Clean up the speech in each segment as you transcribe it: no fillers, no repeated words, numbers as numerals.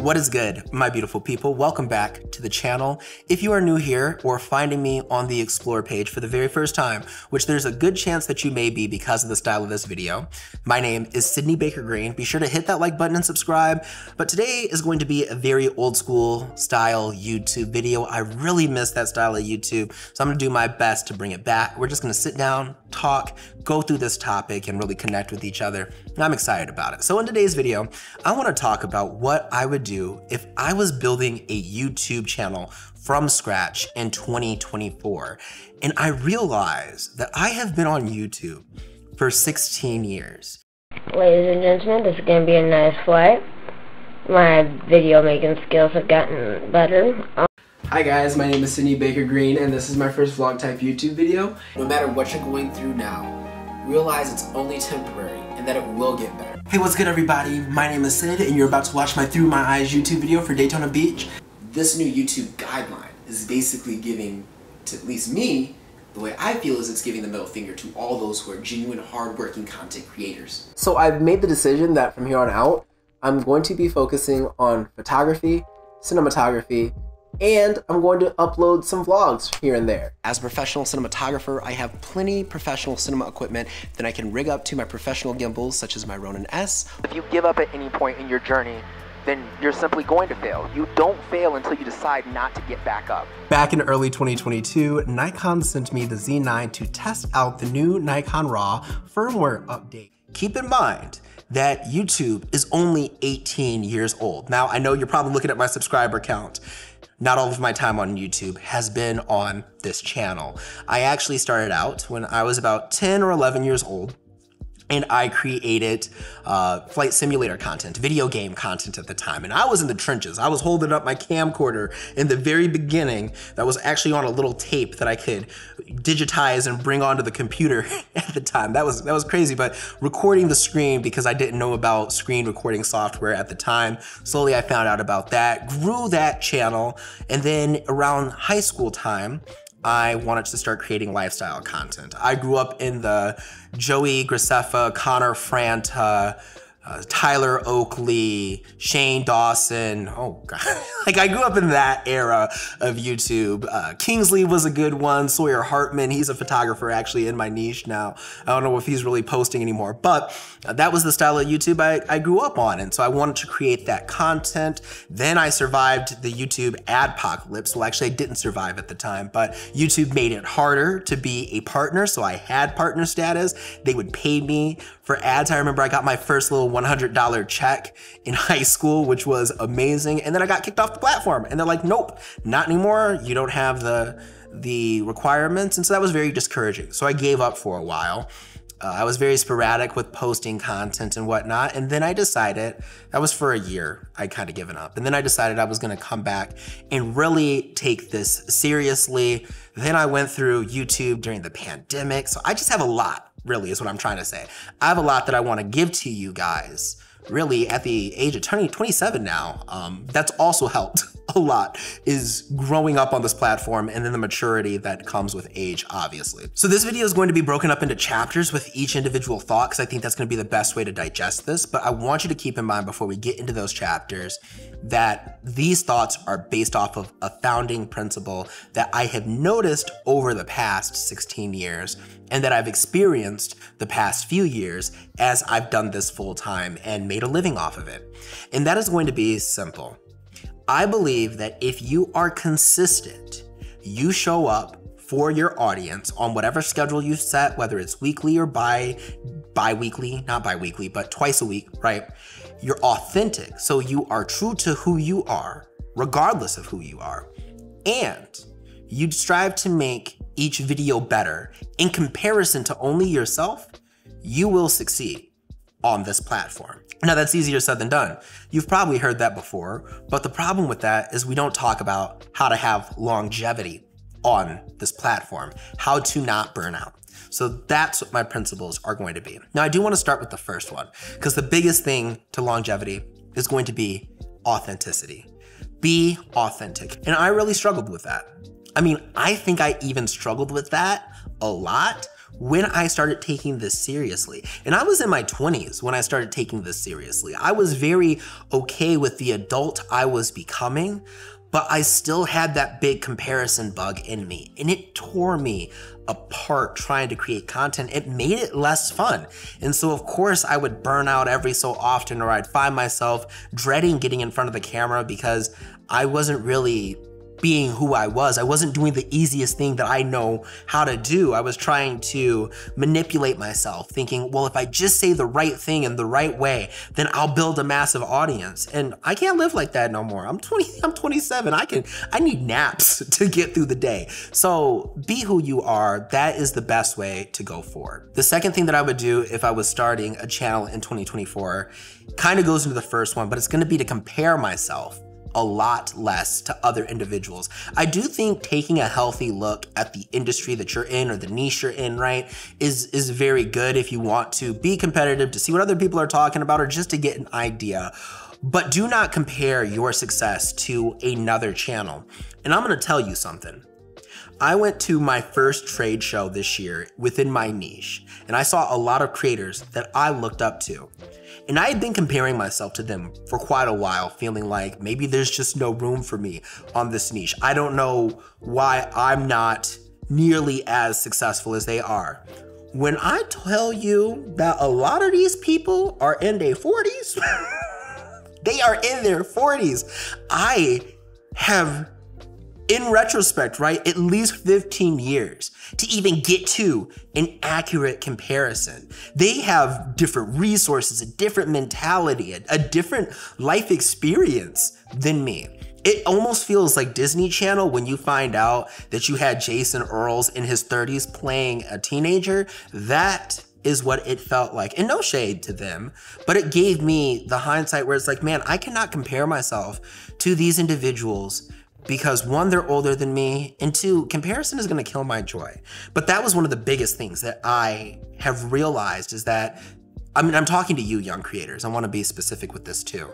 What is good, my beautiful people? Welcome back to the channel. If you are new here or finding me on the Explore page for the very first time, which there's a good chance that you may be because of the style of this video, my name is Sydney Baker-Green. Be sure to hit that like button and subscribe. But today is going to be a very old school style YouTube video. I really miss that style of YouTube, so I'm gonna do my best to bring it back. We're just gonna sit down, talk, go through this topic and really connect with each other. And I'm excited about it. So in today's video, I wanna talk about what I would do if I was building a YouTube channel from scratch in 2024. And I realized that I have been on YouTube for 16 years. Ladies and gentlemen, this is going to be a nice flight. My video making skills have gotten better. Hi guys, my name is Sydney Baker-Green and this is my first vlog type YouTube video. No matter what you're going through now, realize it's only temporary and that it will get better. Hey, what's good everybody? My name is Sid and you're about to watch my Through My Eyes YouTube video for Daytona Beach. This new YouTube guideline is basically giving, to at least me, the way I feel is it's giving the middle finger to all those who are genuine, hard-working content creators. So I've made the decision that from here on out, I'm going to be focusing on photography, cinematography, and I'm going to upload some vlogs here and there. As a professional cinematographer, I have plenty of professional cinema equipment that I can rig up to my professional gimbals, such as my Ronin-S. If you give up at any point in your journey, then you're simply going to fail. You don't fail until you decide not to get back up. Back in early 2022, Nikon sent me the Z9 to test out the new Nikon RAW firmware update. Keep in mind that YouTube is only 18 years old. Now, I know you're probably looking at my subscriber count. Not all of my time on YouTube has been on this channel. I actually started out when I was about 10 or 11 years old, and I created flight simulator content, video game content at the time, and I was in the trenches. I was holding up my camcorder in the very beginning that was actually on a little tape that I could digitize and bring onto the computer at the time. That was crazy, but recording the screen because I didn't know about screen recording software at the time. Slowly I found out about that, grew that channel, and then around high school time, I wanted to start creating lifestyle content. I grew up in the Joey Graceffa, Connor Franta, Tyler Oakley, Shane Dawson. Oh God, like I grew up in that era of YouTube. Kingsley was a good one. Sawyer Hartman, he's a photographer actually in my niche now. I don't know if he's really posting anymore, but that was the style of YouTube I grew up on. And so I wanted to create that content. Then I survived the YouTube adpocalypse. Well, actually I didn't survive at the time, but YouTube made it harder to be a partner. So I had partner status. They would pay me for ads. I remember I got my first little $100 check in high school, which was amazing. And then I got kicked off the platform and they're like, nope, not anymore. You don't have the requirements. And so that was very discouraging. So I gave up for a while. I was very sporadic with posting content and whatnot. And then I decided, that was for a year, I'd kind of given up. And then I decided I was gonna come back and really take this seriously. Then I went through YouTube during the pandemic. So I just have a lot, really is what I'm trying to say. I have a lot that I want to give to you guys, really at the age of 27 now. That's also helped a lot is growing up on this platform and then the maturity that comes with age, obviously. So this video is going to be broken up into chapters with each individual thought, because I think that's going to be the best way to digest this. But I want you to keep in mind before we get into those chapters that these thoughts are based off of a founding principle that I have noticed over the past 16 years and that I've experienced the past few years as I've done this full time and made a living off of it. And that is going to be simple. I believe that if you are consistent, you show up for your audience on whatever schedule you've set, whether it's weekly or bi-weekly, not bi-weekly, but twice a week, right? You're authentic. So you are true to who you are, regardless of who you are. And you'd strive to make each video better in comparison to only yourself, you will succeed on this platform. Now that's easier said than done. You've probably heard that before, but the problem with that is we don't talk about how to have longevity on this platform, how to not burn out. So that's what my principles are going to be. Now I do want to start with the first one, because the biggest thing to longevity is going to be authenticity. Be authentic. And I really struggled with that. I mean, I think I even struggled with that a lot when I started taking this seriously. And I was in my 20s when I started taking this seriously. I was very okay with the adult I was becoming, but I still had that big comparison bug in me, and it tore me apart trying to create content. It made it less fun. And so of course I would burn out every so often, or I'd find myself dreading getting in front of the camera because I wasn't really being who I was. I wasn't doing the easiest thing that I know how to do. I was trying to manipulate myself, thinking, well, if I just say the right thing in the right way, then I'll build a massive audience. And I can't live like that no more. I'm 27. I need naps to get through the day. So be who you are. That is the best way to go forward. The second thing that I would do if I was starting a channel in 2024 kind of goes into the first one, but it's going to be to compare myself a lot less to other individuals. I do think taking a healthy look at the industry that you're in or the niche you're in, right, is very good if you want to be competitive, to see what other people are talking about, or just to get an idea. But do not compare your success to another channel. And I'm gonna tell you something. I went to my first trade show this year within my niche, and I saw a lot of creators that I looked up to. And I had been comparing myself to them for quite a while, feeling like maybe there's just no room for me on this niche. I don't know why I'm not nearly as successful as they are. When I tell you that a lot of these people are in their 40s, they are in their 40s. I have, in retrospect, right, at least 15 years to even get to an accurate comparison. They have different resources, a different mentality, a different life experience than me. It almost feels like Disney Channel when you find out that you had Jason Earls in his 30s playing a teenager. That is what it felt like. And no shade to them, but it gave me the hindsight where it's like, man, I cannot compare myself to these individuals because one, they're older than me, and two, comparison is gonna kill my joy. But that was one of the biggest things that I have realized is that, I mean, I'm talking to you young creators, I wanna be specific with this too.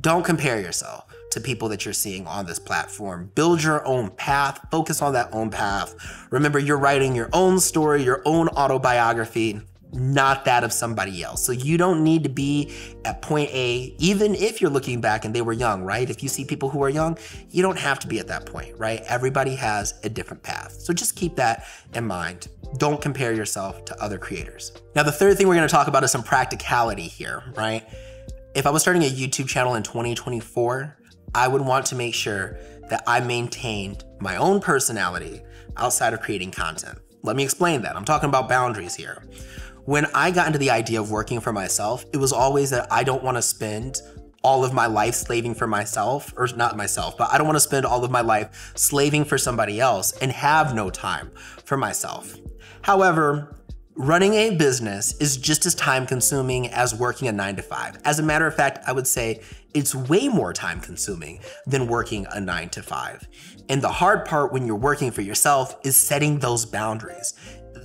Don't compare yourself to people that you're seeing on this platform. Build your own path, focus on that own path. Remember, you're writing your own story, your own autobiography, not that of somebody else. So you don't need to be at point A, even if you're looking back and they were young, right? If you see people who are young, you don't have to be at that point, right? Everybody has a different path. So just keep that in mind. Don't compare yourself to other creators. Now, the third thing we're gonna talk about is some practicality here, right? If I was starting a YouTube channel in 2024, I would want to make sure that I maintained my own personality outside of creating content. Let me explain that. I'm talking about boundaries here. When I got into the idea of working for myself, it was always that I don't want to spend all of my life slaving for myself, or not myself, but I don't want to spend all of my life slaving for somebody else and have no time for myself. However, running a business is just as time consuming as working a 9-to-5. As a matter of fact, I would say it's way more time consuming than working a 9-to-5. And the hard part when you're working for yourself is setting those boundaries,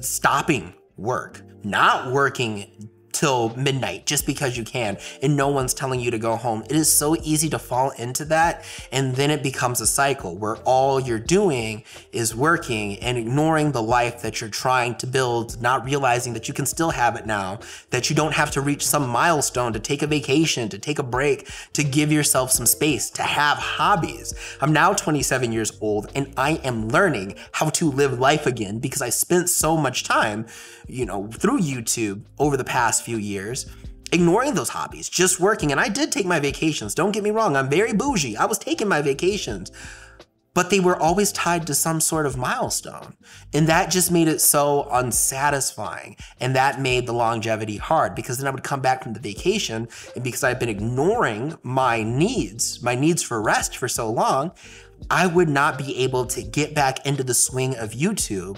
stopping work, not working till midnight just because you can and no one's telling you to go home. It is so easy to fall into that, and then it becomes a cycle where all you're doing is working and ignoring the life that you're trying to build, not realizing that you can still have it now, that you don't have to reach some milestone to take a vacation, to take a break, to give yourself some space, to have hobbies. I'm now 27 years old and I am learning how to live life again because I spent so much time, you know, through YouTube over the past few years, ignoring those hobbies, just working. And I did take my vacations. Don't get me wrong. I'm very bougie. I was taking my vacations, but they were always tied to some sort of milestone. And that just made it so unsatisfying. And that made the longevity hard because then I would come back from the vacation, and because I've been ignoring my needs for rest for so long, I would not be able to get back into the swing of YouTube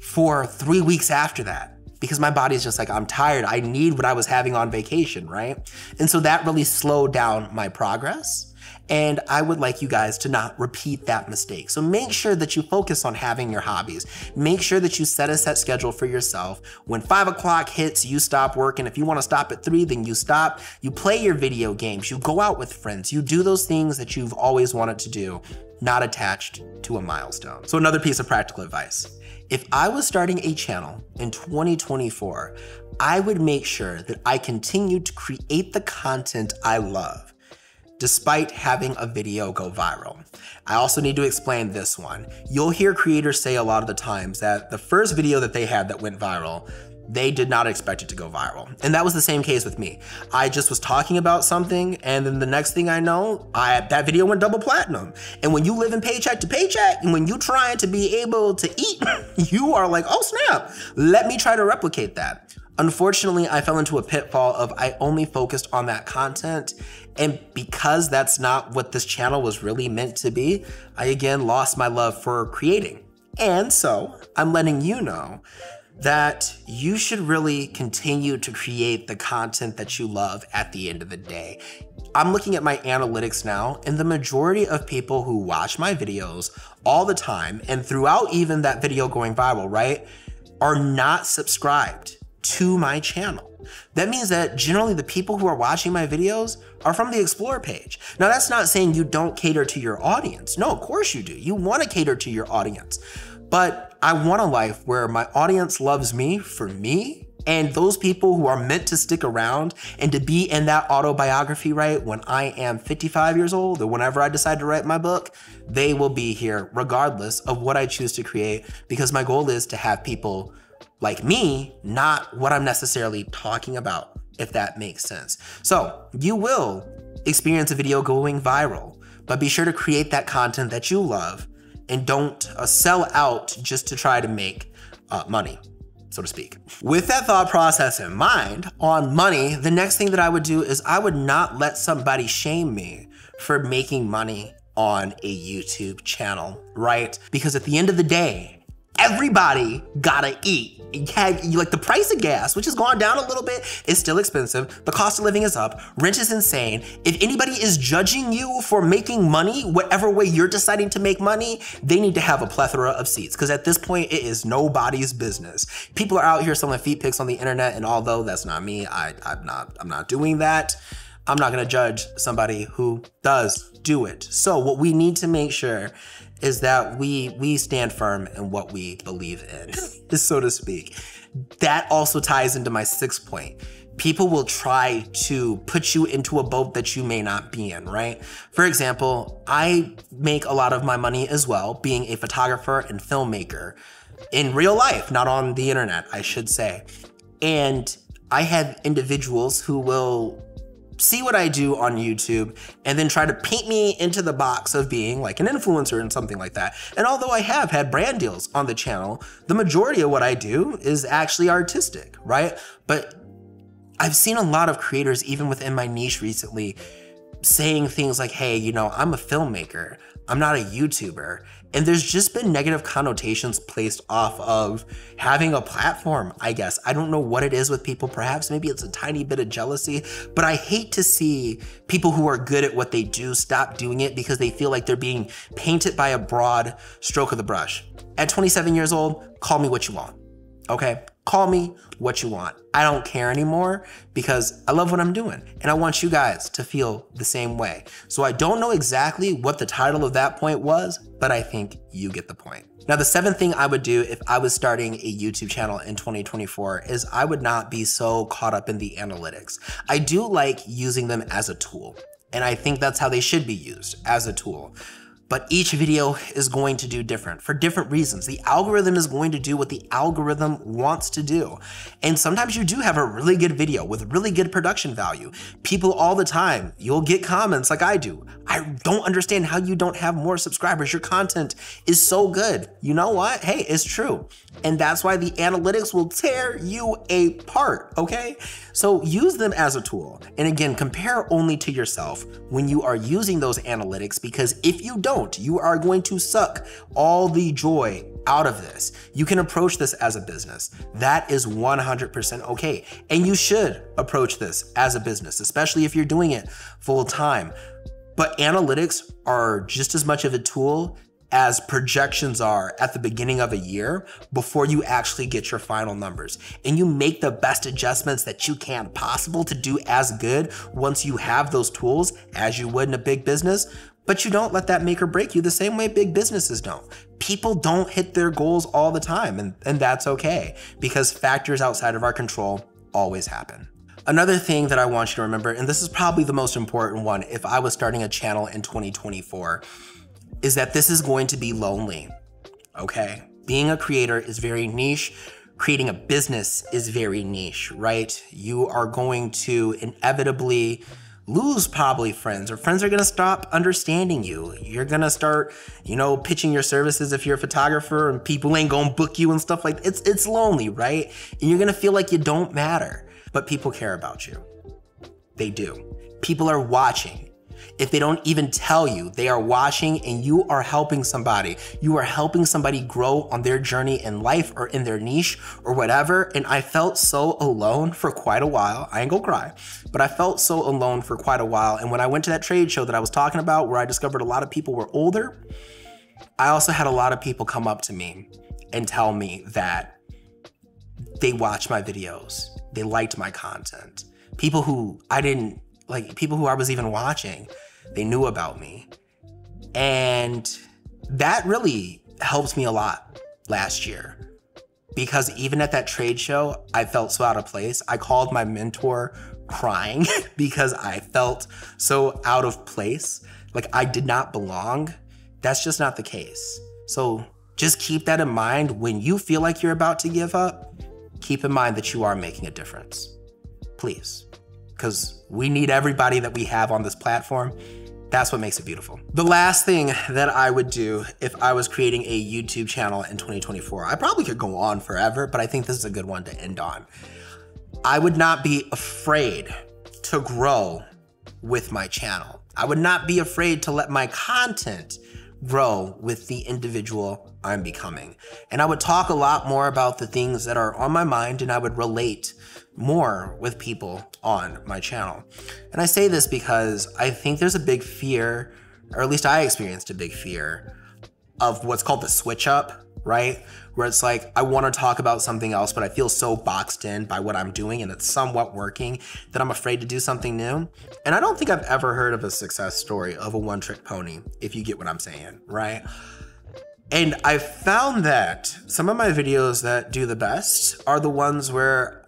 for 3 weeks after that, because my body's just like, I'm tired. I need what I was having on vacation, right? And so that really slowed down my progress. and I would like you guys to not repeat that mistake. So make sure that you focus on having your hobbies. Make sure that you set a set schedule for yourself. When 5 o'clock hits, you stop working. If you want to stop at 3, then you stop. You play your video games. You go out with friends. You do those things that you've always wanted to do, not attached to a milestone. So another piece of practical advice. If I was starting a channel in 2024, I would make sure that I continue to create the content I love, despite having a video go viral. I also need to explain this one. You'll hear creators say a lot of the times that the first video that they had that went viral, they did not expect it to go viral. And that was the same case with me. I just was talking about something, and then the next thing I know, that video went double platinum. And when you live in paycheck to paycheck, and when you're trying to be able to eat, you are like, oh snap, let me try to replicate that. Unfortunately, I fell into a pitfall of I only focused on that content, and because that's not what this channel was really meant to be, I again lost my love for creating. And so I'm letting you know that you should really continue to create the content that you love at the end of the day. I'm looking at my analytics now, and the majority of people who watch my videos all the time and throughout even that video going viral, right, are not subscribed to my channel. That means that generally the people who are watching my videos are from the Explore page. Now, that's not saying you don't cater to your audience. No, of course you do. You want to cater to your audience. But I want a life where my audience loves me for me, and those people who are meant to stick around and to be in that autobiography, right, when I am 55 years old or whenever I decide to write my book, they will be here regardless of what I choose to create, because my goal is to have people like me, not what I'm necessarily talking about, if that makes sense. So you will experience a video going viral, but be sure to create that content that you love, and don't sell out just to try to make money, so to speak. With that thought process in mind on money, the next thing that I would do is I would not let somebody shame me for making money on a YouTube channel, right? Because at the end of the day, everybody gotta eat. Like the price of gas, which has gone down a little bit, is still expensive. The cost of living is up. Rent is insane. If anybody is judging you for making money, whatever way you're deciding to make money, they need to have a plethora of seats, because at this point, it is nobody's business. People are out here selling feet pics on the internet, and although that's not me, I'm not doing that. I'm not gonna judge somebody who does do it. So what we need to make sure is that we stand firm in what we believe in, so to speak. That also ties into my sixth point. People will try to put you into a boat that you may not be in, right? For example, I make a lot of my money as well being a photographer and filmmaker in real life, not on the internet, I should say. And I have individuals who will see what I do on YouTube and then try to paint me into the box of being like an influencer and something like that. And although I have had brand deals on the channel, the majority of what I do is actually artistic, right? But I've seen a lot of creators, even within my niche recently, saying things like, hey, you know, I'm a filmmaker, I'm not a YouTuber. And there's just been negative connotations placed off of having a platform, I guess. I don't know what it is with people. Perhaps maybe it's a tiny bit of jealousy, but I hate to see people who are good at what they do stop doing it because they feel like they're being painted by a broad stroke of the brush. At 27 years old, call me what you want, okay? Call me what you want. I don't care anymore because I love what I'm doing, and I want you guys to feel the same way. So I don't know exactly what the title of that point was, but I think you get the point. Now, the seventh thing I would do if I was starting a YouTube channel in 2024 is I would not be so caught up in the analytics. I do like using them as a tool, and I think that's how they should be used, as a tool. But each video is going to do different for different reasons. The algorithm is going to do what the algorithm wants to do. And sometimes you do have a really good video with really good production value. People all the time, you'll get comments like I do. I don't understand how you don't have more subscribers. Your content is so good. You know what? Hey, it's true. And that's why the analytics will tear you apart, okay? So use them as a tool. And again, compare only to yourself when you are using those analytics, because if you don't, you are going to suck all the joy out of this. You can approach this as a business. That is 100% okay. And you should approach this as a business, especially if you're doing it full time. But analytics are just as much of a tool as projections are at the beginning of a year before you actually get your final numbers. And you make the best adjustments that you can possible to do as good once you have those tools as you would in a big business, but you don't let that make or break you the same way big businesses don't. People don't hit their goals all the time, and that's okay, because factors outside of our control always happen. Another thing that I want you to remember, and this is probably the most important one if I was starting a channel in 2024, is that this is going to be lonely, okay? Being a creator is very niche. Creating a business is very niche, right? You are going to inevitably lose probably friends, or friends are gonna stop understanding you. You're gonna start, you know, pitching your services if you're a photographer, and people ain't gonna book you and stuff like that. It's lonely, right? And you're gonna feel like you don't matter, but people care about you. They do. People are watching. If they don't even tell you, they are watching, and you are helping somebody. You are helping somebody grow on their journey in life or in their niche or whatever. And I felt so alone for quite a while. I ain't gonna cry, but I felt so alone for quite a while. And when I went to that trade show that I was talking about, where I discovered a lot of people were older, I also had a lot of people come up to me and tell me that they watched my videos. They liked my content. People who I didn't like, people who I was even watching, they knew about me. And that really helped me a lot last year, because even at that trade show, I felt so out of place. I called my mentor crying because I felt so out of place. Like, I did not belong. That's just not the case. So just keep that in mind when you feel like you're about to give up. Keep in mind that you are making a difference, please, because we need everybody that we have on this platform. That's what makes it beautiful. The last thing that I would do if I was creating a YouTube channel in 2024, I probably could go on forever, but I think this is a good one to end on. I would not be afraid to grow with my channel. I would not be afraid to let my content grow with the individual I'm becoming. And I would talk a lot more about the things that are on my mind, and I would relate more with people on my channel. And I say this because I think there's a big fear, or at least I experienced a big fear, of what's called the switch up, right? Where it's like, I want to talk about something else, but I feel so boxed in by what I'm doing and it's somewhat working that I'm afraid to do something new. And I don't think I've ever heard of a success story of a one-trick pony, if you get what I'm saying, right? And I found that some of my videos that do the best are the ones where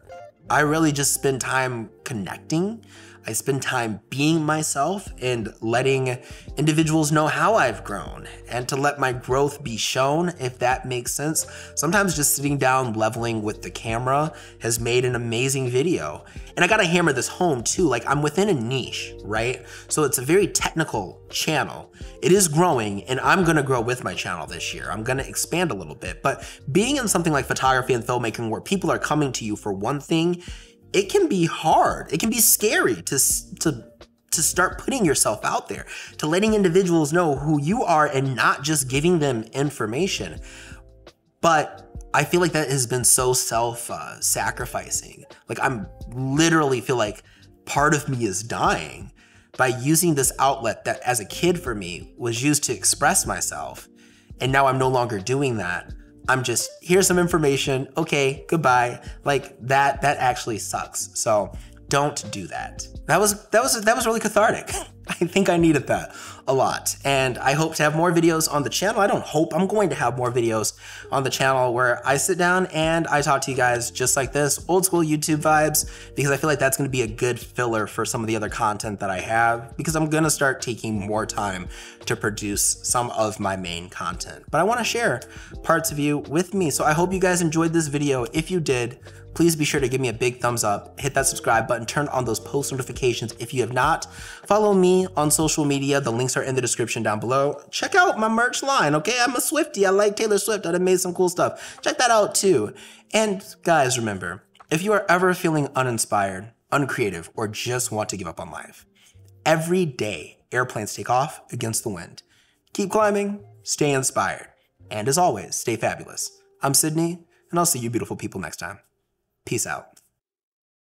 I really just spend time connecting. I spend time being myself and letting individuals know how I've grown, and to let my growth be shown, if that makes sense. Sometimes just sitting down leveling with the camera has made an amazing video. And I gotta hammer this home too, like, I'm within a niche, right? So it's a very technical channel. It is growing, and I'm gonna grow with my channel this year. I'm gonna expand a little bit, but being in something like photography and filmmaking where people are coming to you for one thing, it can be hard. It can be scary to start putting yourself out there, to letting individuals know who you are and not just giving them information. But I feel like that has been so self-sacrificing. Like, I'm literally feel like part of me is dying by using this outlet that as a kid for me was used to express myself. And now I'm no longer doing that. I'm just, here's some information, okay, goodbye. Like, that actually sucks. So don't do that. That was really cathartic. I think I needed that a lot. And I hope to have more videos on the channel. I don't hope, I'm going to have more videos on the channel where I sit down and I talk to you guys just like this, old school YouTube vibes, because I feel like that's gonna be a good filler for some of the other content that I have, because I'm gonna start taking more time to produce some of my main content. But I wanna share parts of you with me. So I hope you guys enjoyed this video. If you did, please be sure to give me a big thumbs up, hit that subscribe button, turn on those post notifications if you have not. Follow me on social media. The links are in the description down below. Check out my merch line, okay? I'm a Swiftie. I like Taylor Swift. I done made some cool stuff. Check that out too. And guys, remember, if you are ever feeling uninspired, uncreative, or just want to give up on life, every day airplanes take off against the wind. Keep climbing, stay inspired, and as always, stay fabulous. I'm Sydney, and I'll see you beautiful people next time. Peace out.